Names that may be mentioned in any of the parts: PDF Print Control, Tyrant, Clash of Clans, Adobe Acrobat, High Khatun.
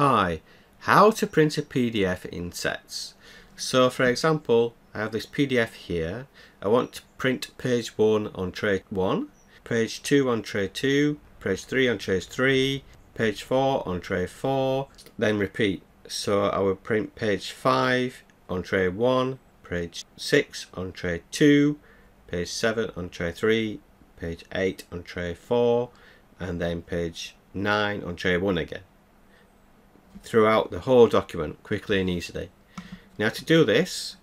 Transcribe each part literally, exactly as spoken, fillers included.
Hi, how to print a P D F in sets. So for example, I have this P D F here. I want to print page one on tray one, page two on tray two, page three on tray three, page four on tray four, then repeat. So I will print page five on tray one, page six on tray two, page seven on tray three, page eight on tray four, and then page nine on tray one again, throughout the whole document, quickly and easily. Now to do this,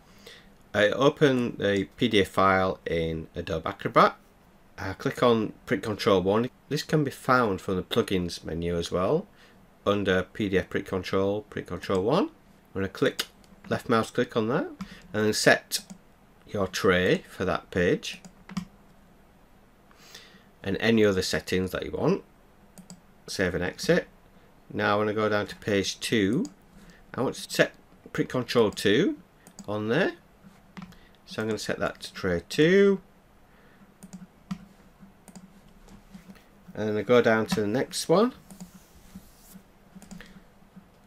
I open the P D F file in Adobe Acrobat. I click on Print Control one. This can be found from the plugins menu as well, under P D F Print Control, Print Control one. I'm going to click, left mouse click on that, and then set your tray for that page and any other settings that you want. Save and exit. Now when I go down to page two, I want to set Print Control two on there. So I'm going to set that to tray two. And then I go down to the next one.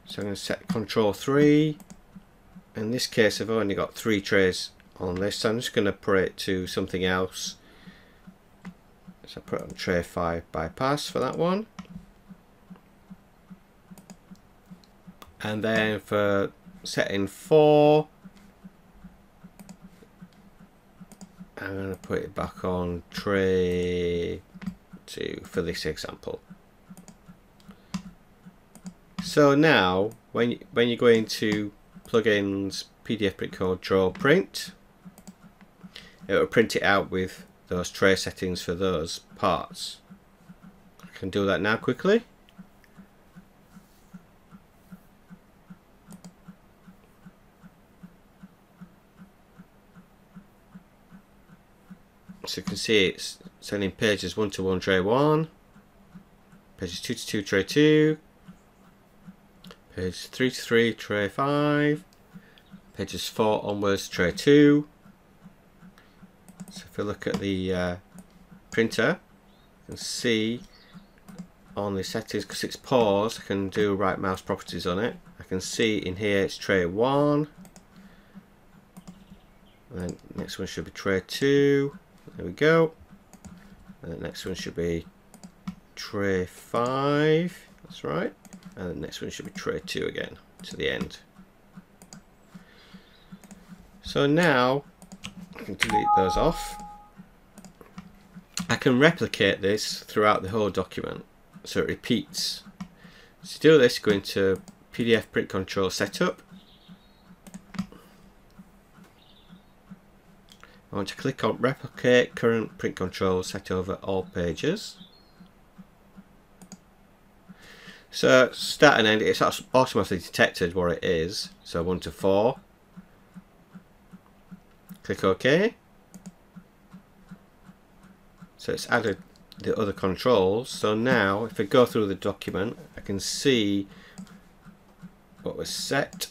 So I'm going to set Control three. In this case I've only got three trays on this, so I'm just going to put it to something else. So I put it on tray five bypass for that one. And then for setting four, I'm going to put it back on tray two for this example. So now when you, when you go into plugins, P D F Print Control print, it will print it out with those tray settings for those parts. I can do that now quickly. So you can see it's sending pages one to one tray one, pages two to two tray two, page three to three tray five, pages four onwards tray two. So if we look at the uh, printer, you can see on the settings, because it's paused, I can do right mouse properties on it. I can see in here it's tray one, and then next one should be tray two. There we go. And the next one should be tray five. That's right. And the next one should be tray two again to the end. So now I can delete those off. I can replicate this throughout the whole document, so it repeats. So to do this, go into P D F Print Control Setup. I want to click on Replicate Current Print Control Set Over All Pages. So start and end, it's automatically detected what it is. So one to four. Click OK. So it's added the other controls. So now if I go through the document, I can see what was set.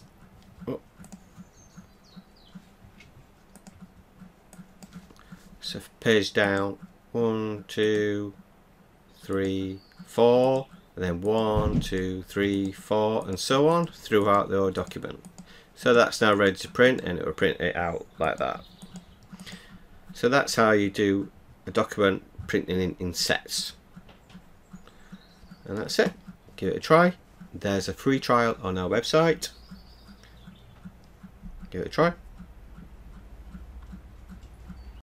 So page down, one, two, three, four, and then one, two, three, four, and so on throughout the whole document. So that's now ready to print, and it will print it out like that. So that's how you do a document printing in, in sets. And that's it. Give it a try. There's a free trial on our website. Give it a try.